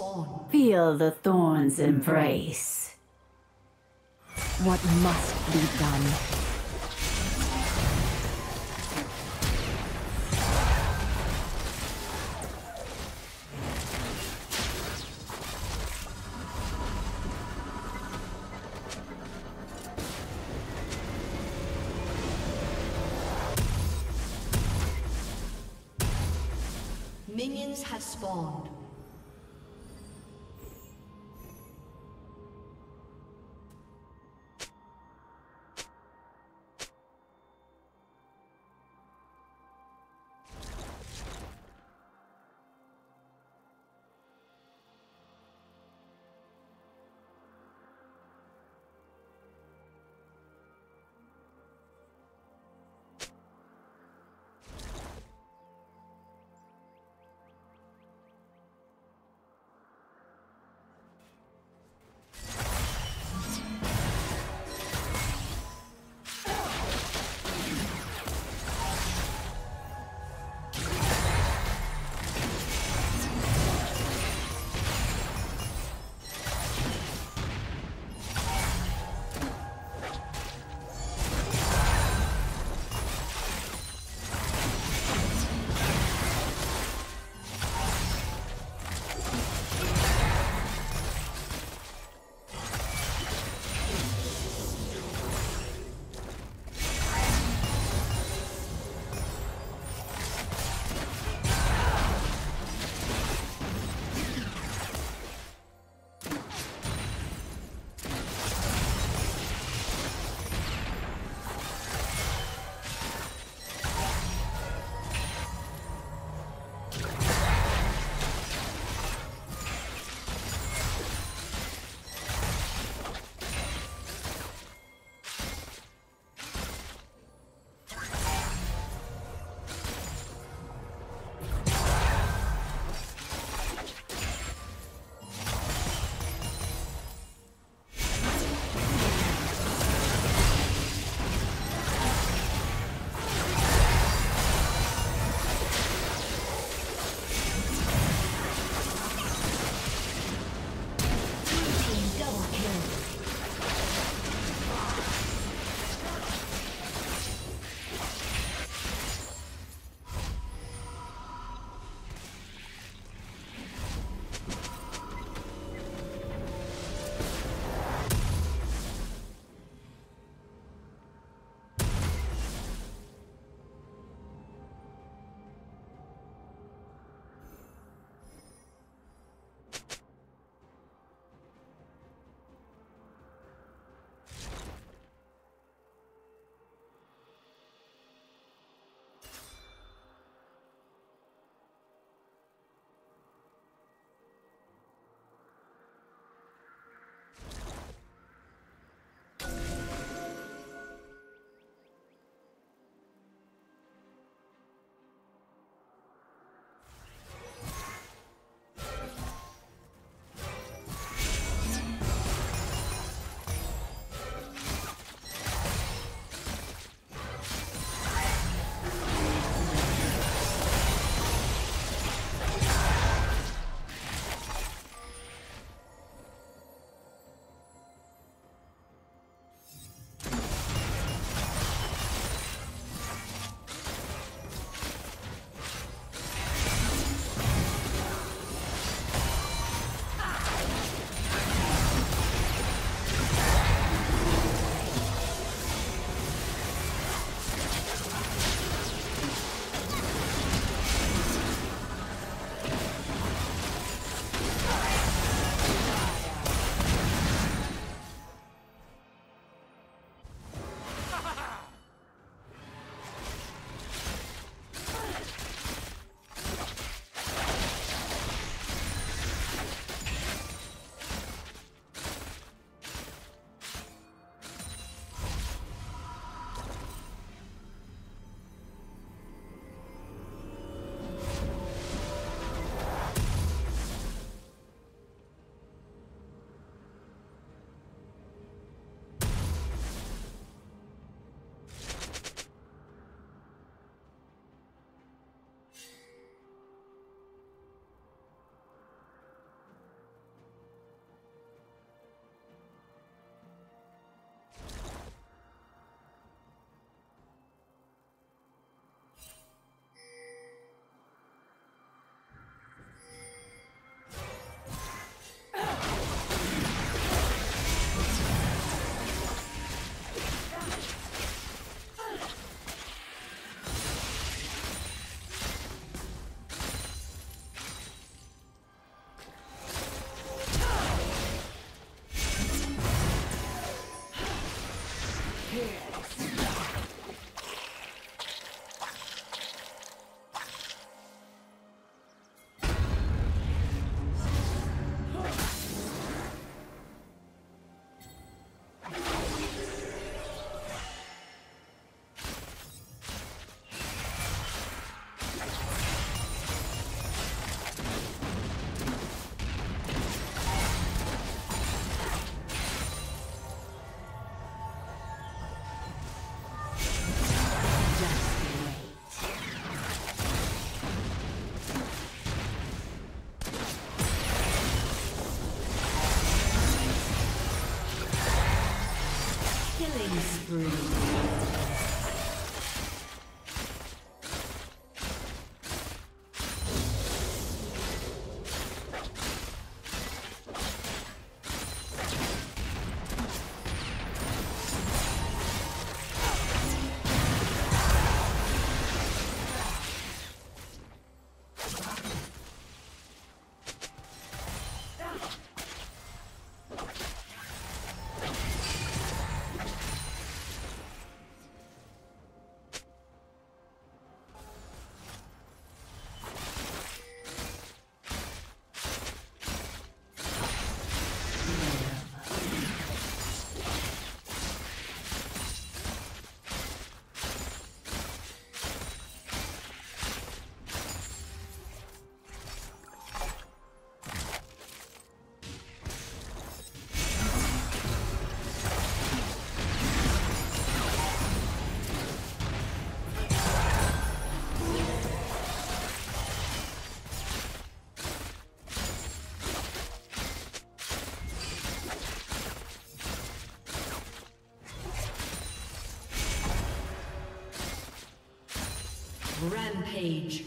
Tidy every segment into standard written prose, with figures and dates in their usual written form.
spawn. Feel the thorns embrace. What must be done? Minions have spawned. Killing spree. Rampage.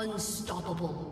Unstoppable.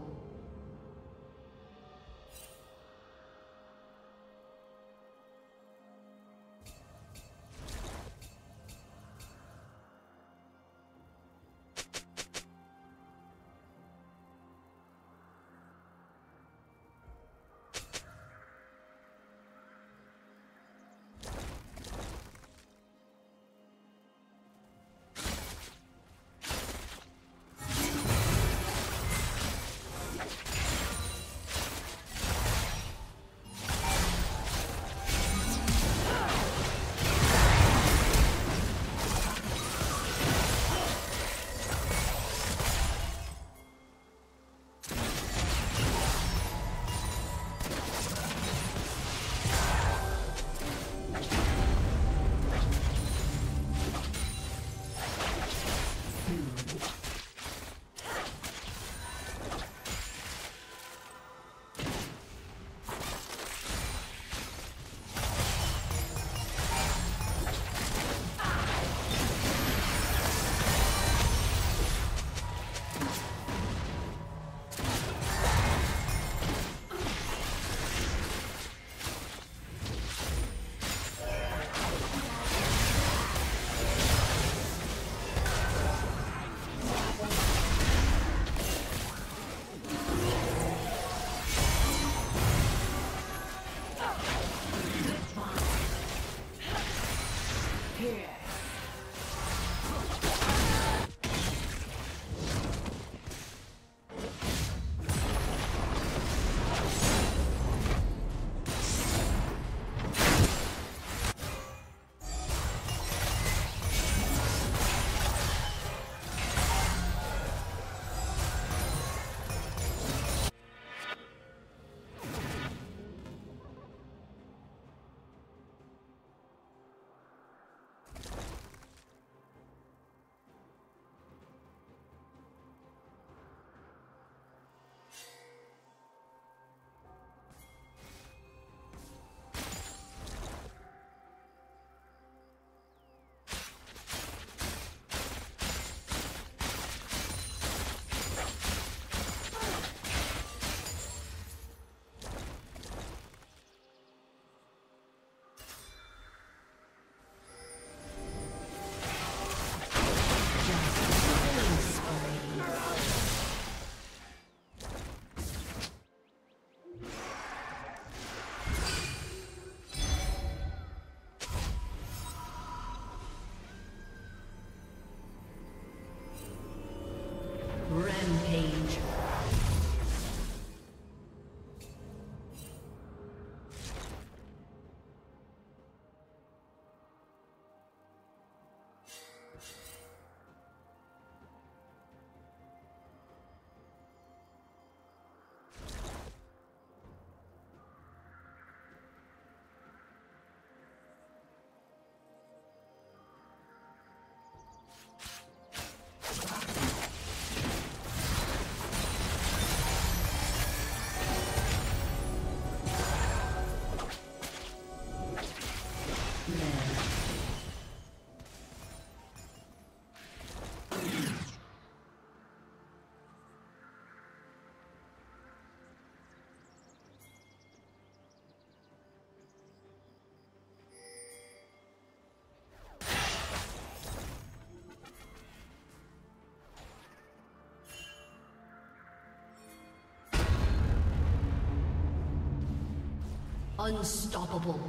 Unstoppable.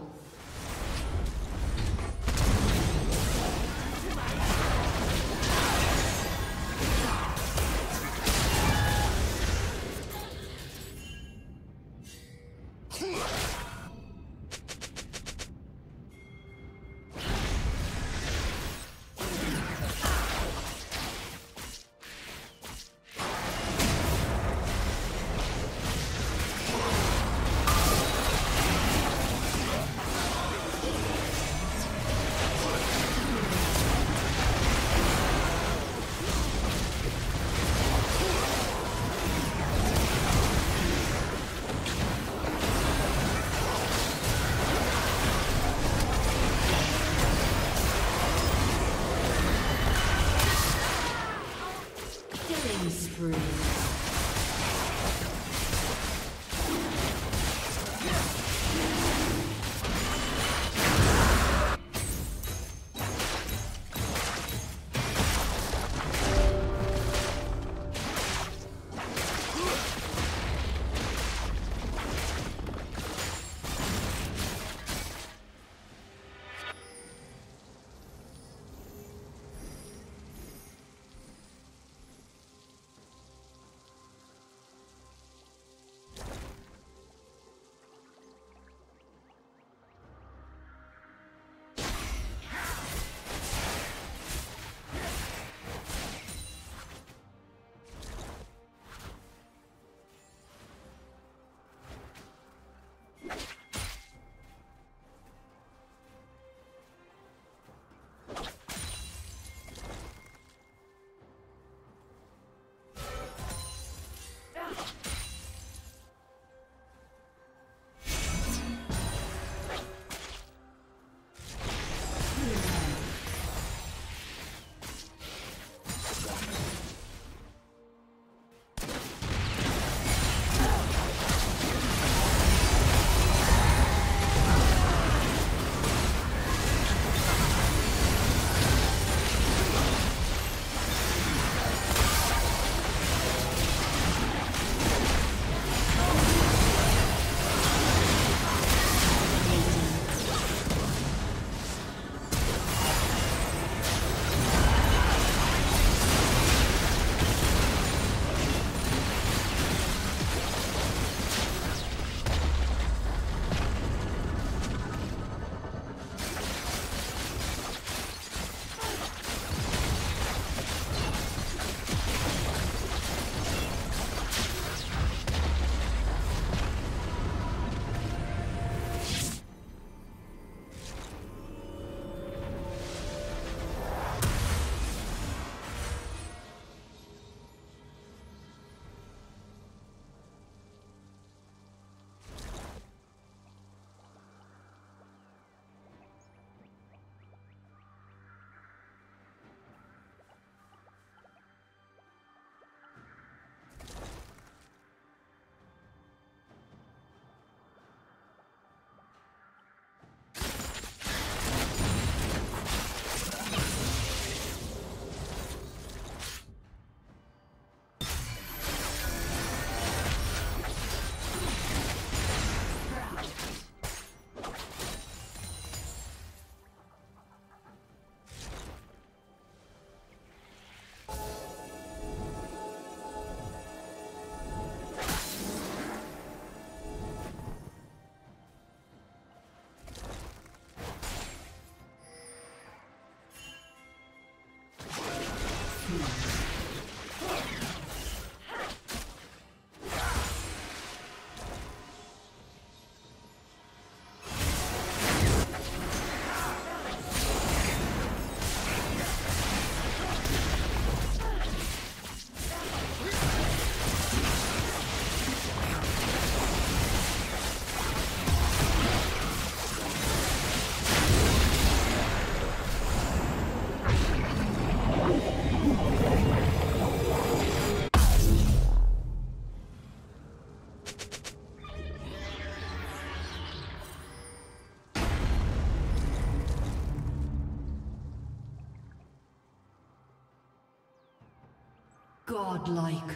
Godlike.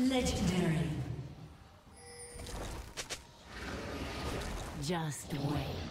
Legendary. Just wait.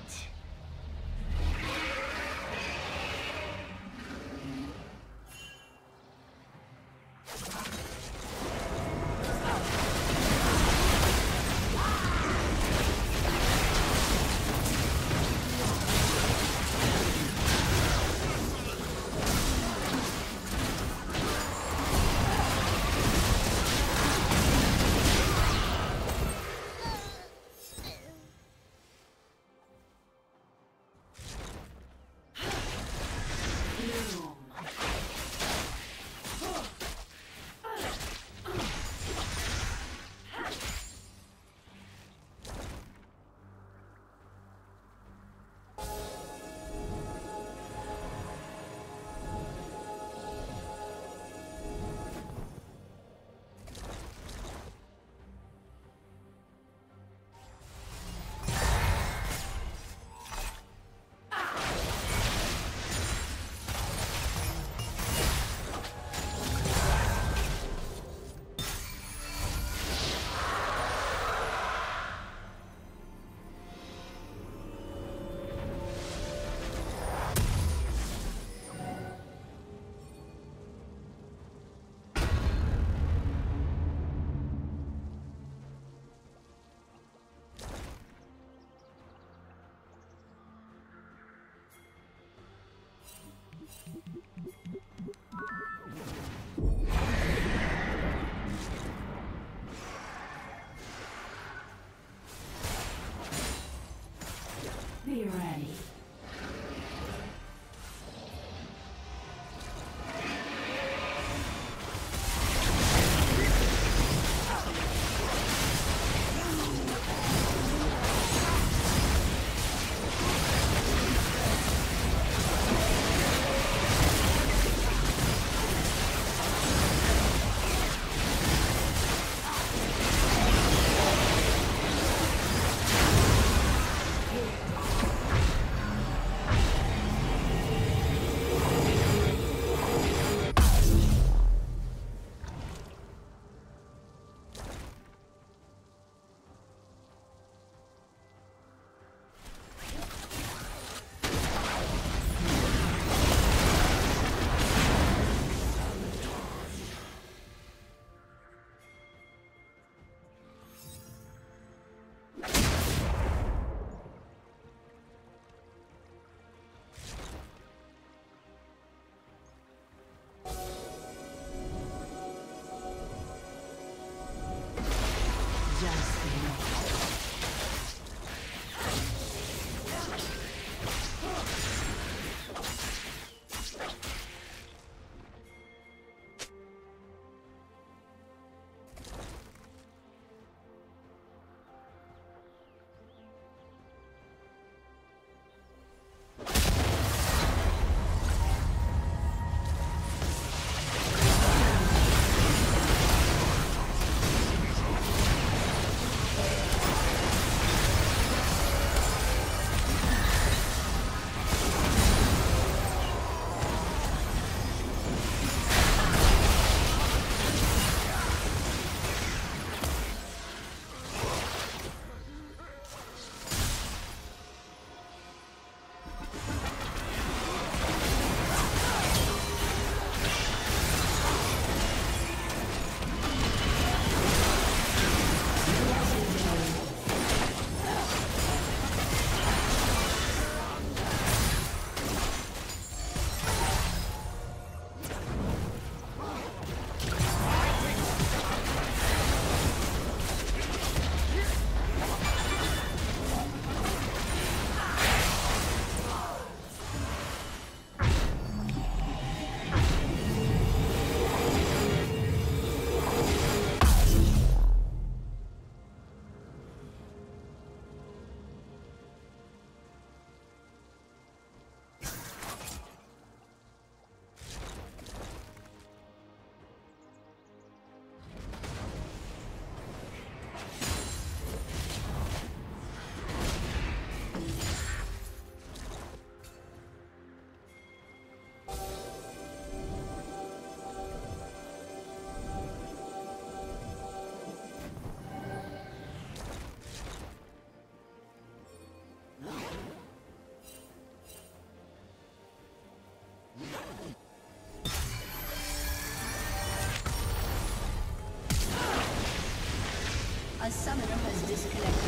A summoner has disconnected.